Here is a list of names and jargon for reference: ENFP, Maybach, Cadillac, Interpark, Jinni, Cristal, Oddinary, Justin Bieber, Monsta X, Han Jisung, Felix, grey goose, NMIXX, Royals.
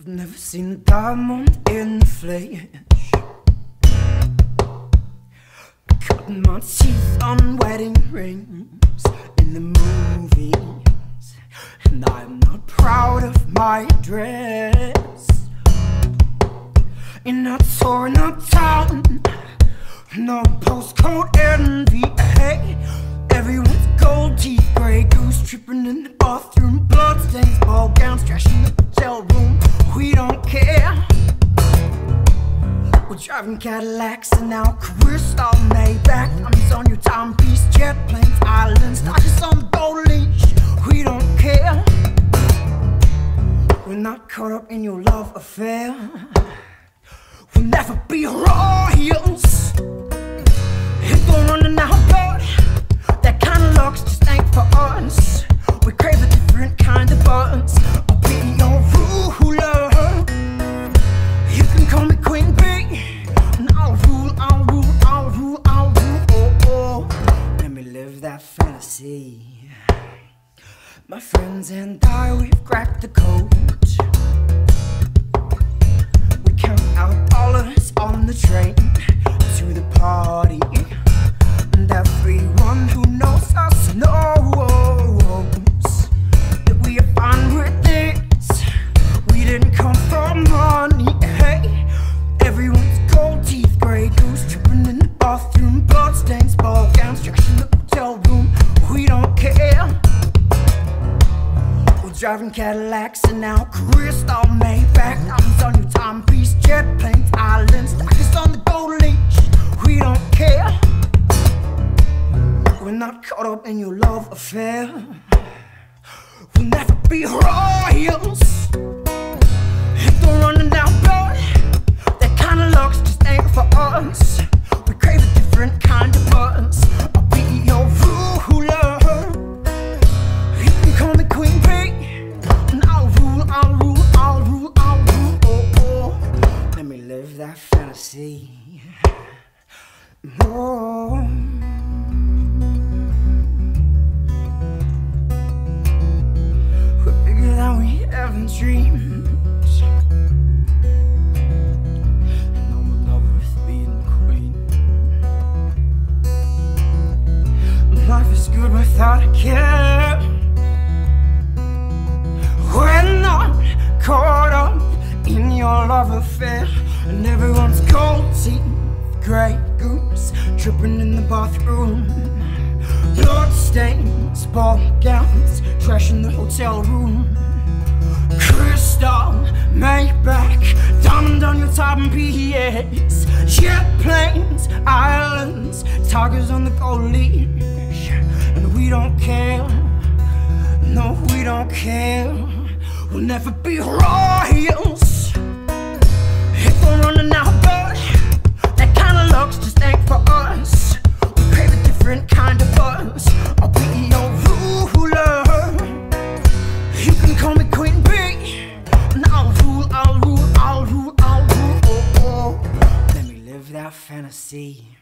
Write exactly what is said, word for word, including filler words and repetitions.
I've never seen a diamond in the flesh. Cutting my teeth on wedding rings in the movies, and I'm not proud of my dress. In a torn up town, no postcode envy. Hey, everyone's gold teeth, grey goose tripping in the bathroom, bloodstains, ball gowns, trashy hotel room. We don't care. We're driving Cadillacs and now Cristal Maybach. Diamonds on your timepiece, jet planes, islands, tigers on the gold leash. We don't care. We're not caught up in your love affair. We'll never be royals. Hit the run and now, but that kind of luck's just ain't for us. We crave a different kind of buns. I'll be your ruler. You can call me Queen Bee, and I'll rule, I'll rule, I'll rule, I'll rule. Oh, oh, let me live that fantasy. My friends and I, we've cracked the code. We count out all of us on the train to the party, and everyone who knows us knows that we are fine with this. We didn't come from money. Hey, everyone's gold teeth, grey goose tripping in the bathroom, bloodstains, ball gowns, trash in the hotel room. We don't care. We're driving Cadillacs and now Cristal Maybach. Diamonds on your timepiece, jet planes, islands, tigers on the gold leash. We don't care. We're not caught up in your love affair. We'll never be royals. Hit the running down blood. That kind of luck's just ain't for us. We crave a different kind of buzz. I'll be your ruler. You can call me Queen Bee, and I'll rule, I'll rule, I'll rule, I'll rule. Oh, oh, let me live that fantasy. Oh. Dreams, and I'm in love with being queen. Life is good without a care. When I'm caught up in your love affair, and everyone's cold teeth, grey goose tripping in the bathroom, bloodstains, ball gowns, trash in the hotel room. Cristal Maybach, diamond on your timepiece, jet planes, islands, tigers on the gold leash, and we don't care. No, we don't care. We'll never be royals. Hit the running out, but that kind of luck's just ain't for us. We crave a different kind of buzz. I'll be your ruler. You can call me Queen Bee. I'll rule, I'll rule, I'll rule, oh, oh. Let me live that fantasy.